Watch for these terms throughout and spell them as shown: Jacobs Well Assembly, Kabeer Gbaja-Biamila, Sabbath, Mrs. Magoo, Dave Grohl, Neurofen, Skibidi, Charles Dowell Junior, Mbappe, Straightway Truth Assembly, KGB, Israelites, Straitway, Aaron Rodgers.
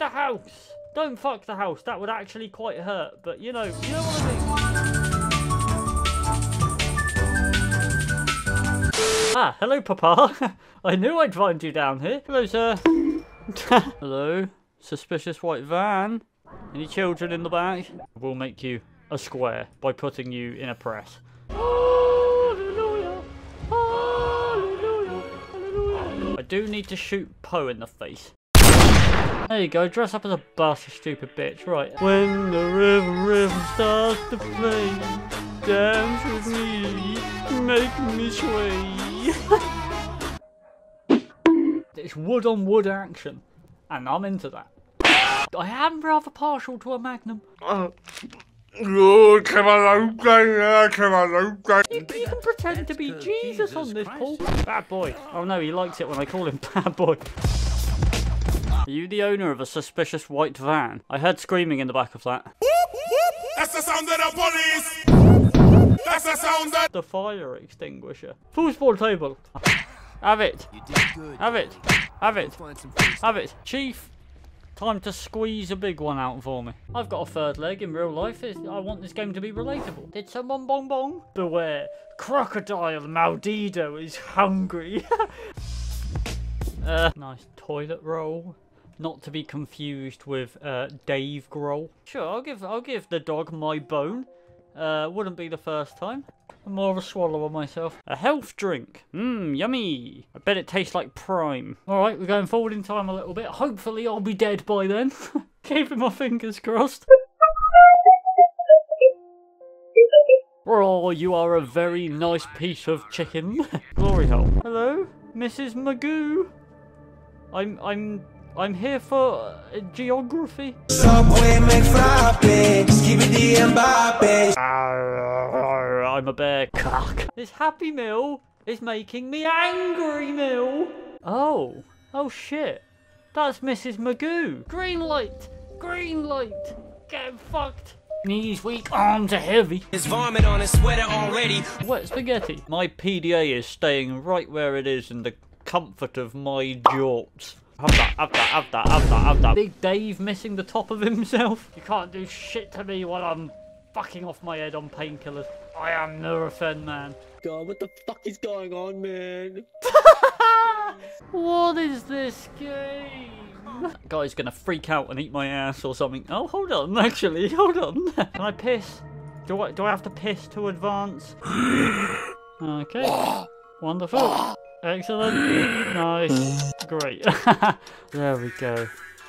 the house. Don't fuck the house. That would actually quite hurt. But you know what I mean. Ah, hello, Papa. I knew I'd find you down here. Hello, sir. Hello. Suspicious white van. Any children in the back? We'll make you a square by putting you in a press. Hallelujah! Hallelujah! Hallelujah! I do need to shoot Poe in the face. There you go, dress up as a bus, you stupid bitch. Right. When the river starts to play, dance with me, make me sway. It's wood on wood action, and I'm into that. I am rather partial to a Magnum. You can pretend to be Jesus on this, Paul. Bad boy. Oh no, he likes it when I call him bad boy. Are you the owner of a suspicious white van? I heard screaming in the back of that. That's the sound of the police! That's the sound of the fire extinguisher. Foosball table. Have it. Have it. Have it. Have it. Chief. Time to squeeze a big one out for me. I've got a third leg in real life. I want this game to be relatable. Did someone bong bong? Beware. Crocodile Maldito is hungry. Nice toilet roll. Not to be confused with Dave Grohl. Sure, I'll give the dog my bone. Wouldn't be the first time. I'm more of a swallower myself. A health drink. Mmm, yummy. I bet it tastes like Prime. Alright, we're going forward in time a little bit. Hopefully I'll be dead by then. Keeping my fingers crossed. Oh, you are a very nice piece of chicken. Glory hole. Hello, Mrs. Magoo. I'm here for geography. Subway McFrappe, Skibidi Mbappe. I'm a bear cock. This Happy Meal is making me angry, Meal. Oh. Oh, shit. That's Mrs. Magoo. Green light. Green light. Get fucked. Knees weak, arms are heavy. There's vomit on his sweater already. Wet spaghetti. My PDA is staying right where it is in the comfort of my jorts. Have that, have that, have that, have that, have that. Big Dave missing the top of himself. You can't do shit to me while I'm fucking off my head on painkillers. I am Neurofen, man. God, what the fuck is going on, man? What is this game? That guy's gonna freak out and eat my ass or something. Oh, hold on, actually, hold on. Can I piss? Do I have to piss to advance? Okay. Wonderful. Excellent. Nice. Great. There we go.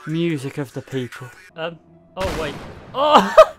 Music of the people. Oh, wait. Oh!